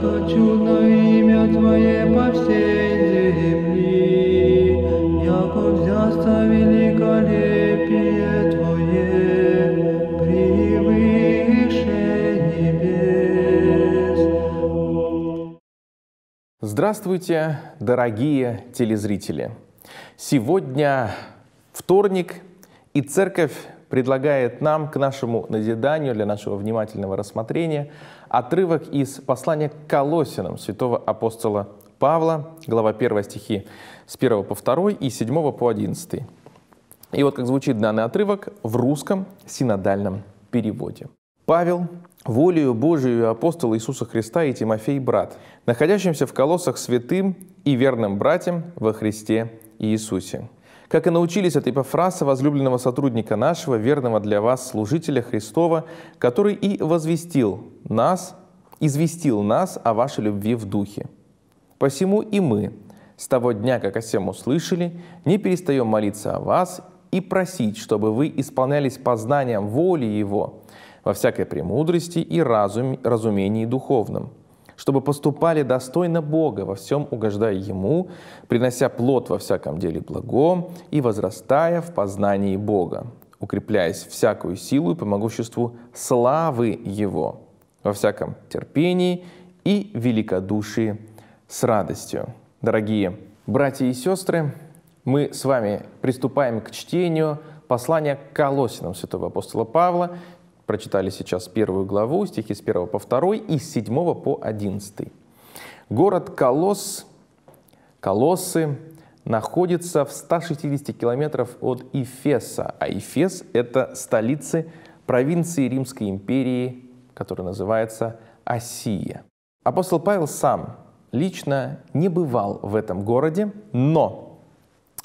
хочу на имя Твое по всей земли, яко взясться великолепие Твое, превыше небес. Здравствуйте, дорогие телезрители! Сегодня вторник, и Церковь предлагает нам к нашему назиданию, для нашего внимательного рассмотрения, отрывок из послания к Колоссянам святого апостола Павла, глава 1 стихи с 1 по 2 и 7 по 11. И вот как звучит данный отрывок в русском синодальном переводе. «Павел, волею Божию апостол Иисуса Христа и Тимофей, брат, находящимся в Колоссах святым и верным братьям во Христе Иисусе, как и научились от Епафраса, возлюбленного сотрудника нашего, верного для вас служителя Христова, который и известил нас о вашей любви в духе. Посему и мы, с того дня, как о сем услышали, не перестаем молиться о вас и просить, чтобы вы исполнялись познанием воли Его во всякой премудрости и разумении духовном, чтобы поступали достойно Бога, во всем угождая Ему, принося плод во всяком деле благом и возрастая в познании Бога, укрепляясь всякую силу и по могуществу славы Его, во всяком терпении и великодушии с радостью». Дорогие братья и сестры, мы с вами приступаем к чтению послания к Колоссянам святого апостола Павла. Прочитали сейчас первую главу, стихи с 1 по 2 и с 7 по 11. Город Колоссы находится в 160 километров от Эфеса, а Эфес – это столица провинции Римской империи, которая называется Азия. Апостол Павел сам лично не бывал в этом городе, но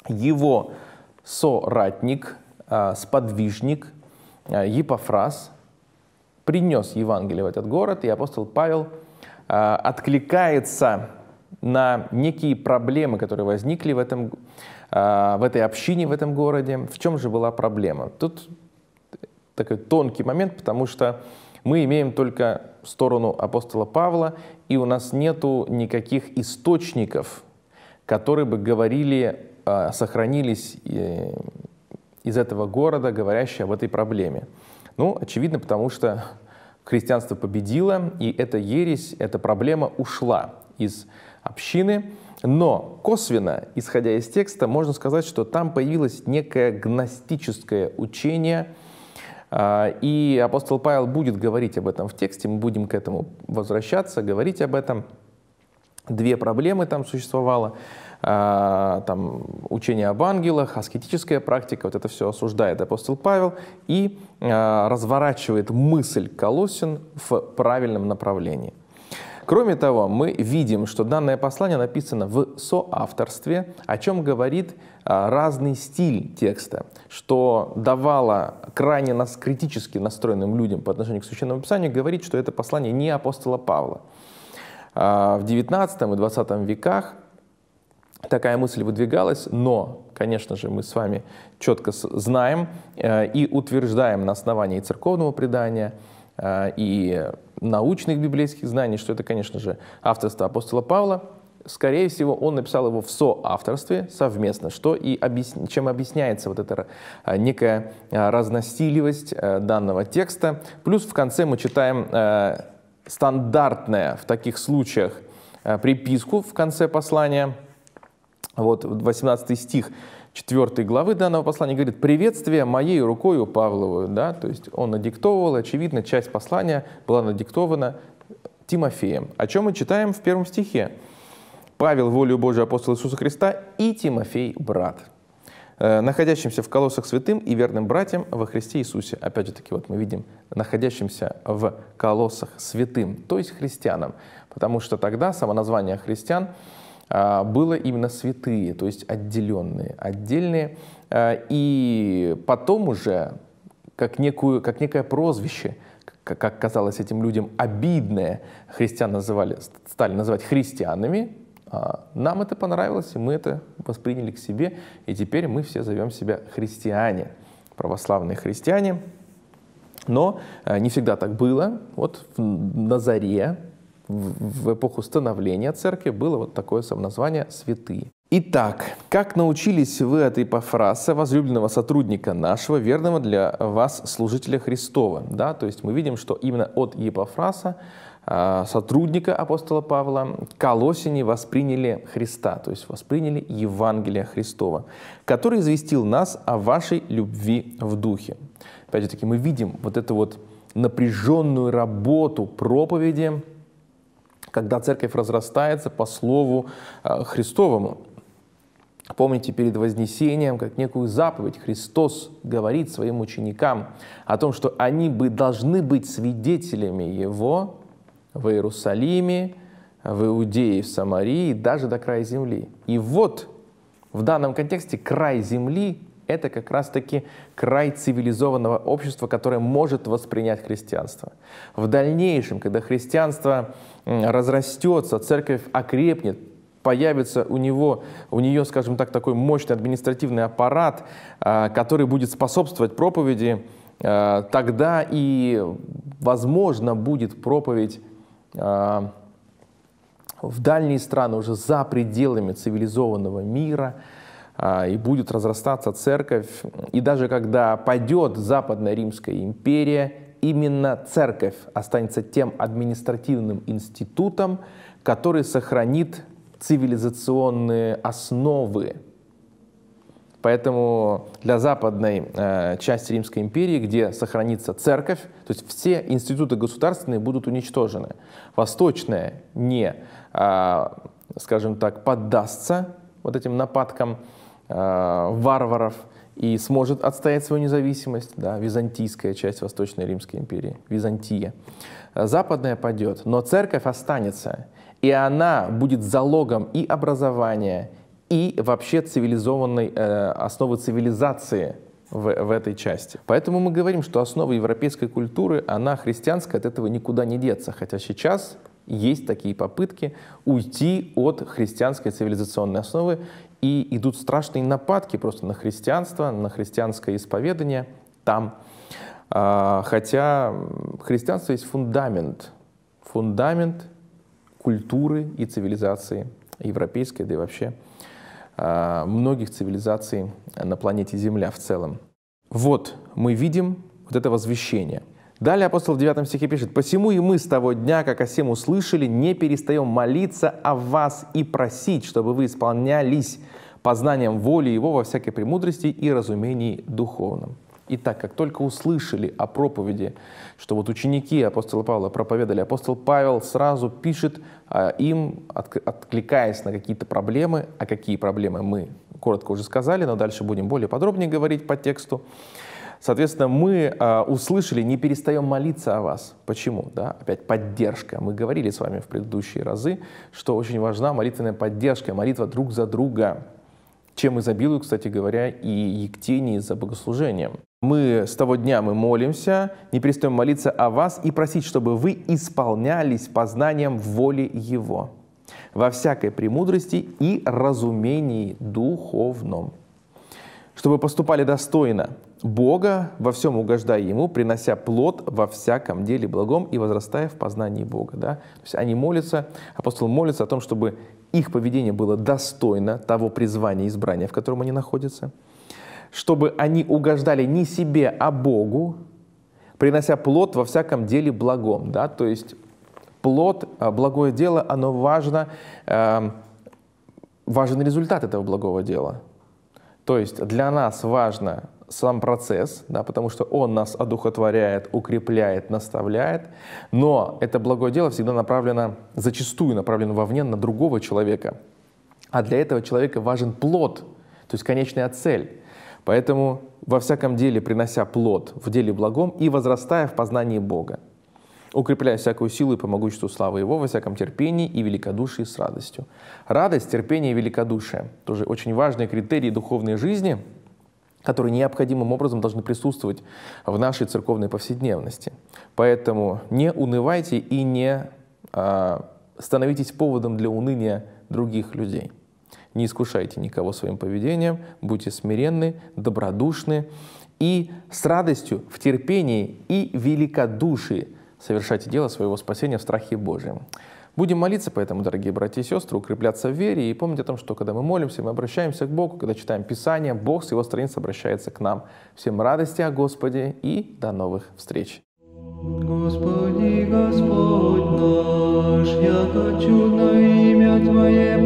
его соратник, сподвижник Епафрас принес Евангелие в этот город, и апостол Павел откликается на некие проблемы, которые возникли в этой общине, в этом городе. В чем же была проблема? Тут такой тонкий момент, потому что мы имеем только сторону апостола Павла, и у нас нету никаких источников, которые бы говорили, сохранились из этого города, говорящие об этой проблеме. Ну, очевидно, потому что христианство победило, и эта ересь, эта проблема ушла из общины. Но косвенно, исходя из текста, можно сказать, что там появилось некое гностическое учение, и апостол Павел будет говорить об этом в тексте, мы будем к этому возвращаться, говорить об этом. Две проблемы там существовало. Там учение об ангелах, аскетическая практика, вот это все осуждает апостол Павел и разворачивает мысль Колоссян в правильном направлении. Кроме того, мы видим, что данное послание написано в соавторстве, о чем говорит разный стиль текста, что давало крайне критически настроенным людям по отношению к Священному Писанию говорить, что это послание не апостола Павла. В 19 и 20 веках такая мысль выдвигалась, но, конечно же, мы с вами четко знаем и утверждаем на основании церковного предания и научных библейских знаний, что это, конечно же, авторство апостола Павла. Скорее всего, он написал его в соавторстве совместно, что и чем объясняется вот эта некая разностиливость данного текста. Плюс в конце мы читаем стандартная в таких случаях приписку в конце послания. Вот 18 стих 4 главы данного послания говорит: «Приветствие моей рукою Павловую». Да? То есть он надиктовывал, очевидно, часть послания была надиктована Тимофеем. О чем мы читаем в первом стихе. «Павел, волею Божию апостол Иисуса Христа, и Тимофей, брат, находящимся в Колоссах святым и верным братьям во Христе Иисусе». Опять же таки, вот мы видим, находящимся в Колоссах святым, то есть христианам, потому что тогда самоназвание христиан было именно святые, то есть отделенные, отдельные, и потом уже как некое прозвище, как казалось этим людям обидное, христиан стали называть христианами. Нам это понравилось, и мы это восприняли к себе, и теперь мы все зовем себя христиане, православные христиане. Но не всегда так было. Вот в Назаре, в эпоху становления церкви было вот такое самоназвание «святые». Итак, как научились вы от Епафраса, возлюбленного сотрудника нашего, верного для вас служителя Христова? Да, то есть мы видим, что именно от Епафраса, сотрудника апостола Павла, колоссяне восприняли Христа, то есть восприняли Евангелие Христова, который известил нас о вашей любви в духе. Опять же таки, мы видим вот эту вот напряженную работу проповеди, когда церковь разрастается по слову Христовому. Помните, перед Вознесением, как некую заповедь, Христос говорит своим ученикам о том, что они должны быть свидетелями Его в Иерусалиме, в Иудее, в Самарии, даже до края земли. И вот в данном контексте край земли – это как раз-таки край цивилизованного общества, которое может воспринять христианство. В дальнейшем, когда христианство разрастется, церковь окрепнет, появится у нее, скажем так, такой мощный административный аппарат, который будет способствовать проповеди, тогда и, возможно, будет проповедь в дальние страны, уже за пределами цивилизованного мира, и будет разрастаться церковь. И даже когда падет Западная Римская империя, именно церковь останется тем административным институтом, который сохранит цивилизационные основы. Поэтому для западной части Римской империи, где сохранится церковь, то есть все институты государственные будут уничтожены. Восточная не, скажем так, поддастся вот этим нападкам варваров и сможет отстоять свою независимость. Да, византийская часть Восточной Римской империи, Византия. Западная падет, но церковь останется, и она будет залогом и образования, и вообще цивилизованной, основы цивилизации в этой части. Поэтому мы говорим, что основа европейской культуры, она христианская, от этого никуда не деться. Хотя сейчас есть такие попытки уйти от христианской цивилизационной основы, и идут страшные нападки просто на христианство, на христианское исповедание там. Хотя христианство есть фундамент культуры и цивилизации европейской, да и вообще многих цивилизаций на планете Земля в целом. Вот мы видим вот это возвещение. Далее апостол в 9 стихе пишет: «Посему и мы с того дня, как о сем услышали, не перестаем молиться о вас и просить, чтобы вы исполнялись познанием воли Его во всякой премудрости и разумении духовном». И так как только услышали о проповеди, что вот ученики апостола Павла проповедовали, апостол Павел сразу пишет им, откликаясь на какие-то проблемы. А какие проблемы мы коротко уже сказали, но дальше будем более подробнее говорить по тексту. Соответственно, мы услышали, не перестаем молиться о вас. Почему? Да? Опять поддержка. Мы говорили с вами в предыдущие разы, что очень важна молитвенная поддержка, молитва друг за друга. Чем изобилуют, кстати говоря, и ектении за богослужением. Мы с того дня мы молимся, не перестаем молиться о вас и просить, чтобы вы исполнялись познанием воли Его во всякой премудрости и разумении духовном, чтобы поступали достойно Бога, во всем угождая Ему, принося плод во всяком деле благом и возрастая в познании Бога. Да? То есть они молятся, апостол молится о том, чтобы их поведение было достойно того призвания и избрания, в котором они находятся, чтобы они угождали не себе, а Богу, принося плод во всяком деле благом. Да? То есть плод, благое дело, оно важно, важен результат этого благого дела. То есть для нас важно сам процесс, да, потому что он нас одухотворяет, укрепляет, наставляет, но это благое дело всегда направлено, зачастую направлено вовне, на другого человека. А для этого человека важен плод, то есть конечная цель. Поэтому во всяком деле, принося плод в деле благом и возрастая в познании Бога, укрепляя всякую силу и по могуществу славы Его, во всяком терпении и великодушии с радостью. Радость, терпение и великодушие – тоже очень важные критерии духовной жизни, которые необходимым образом должны присутствовать в нашей церковной повседневности. Поэтому не унывайте и не становитесь поводом для уныния других людей. Не искушайте никого своим поведением, будьте смиренны, добродушны и с радостью, в терпении и великодушии совершайте дело своего спасения в страхе Божьем. Будем молиться поэтому, дорогие братья и сестры, укрепляться в вере и помнить о том, что когда мы молимся, мы обращаемся к Богу, когда читаем Писание, Бог с Его страниц обращается к нам. Всем радости о Господе и до новых встреч! Господи, Господь наш, яко чудно имя Твое